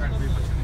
and we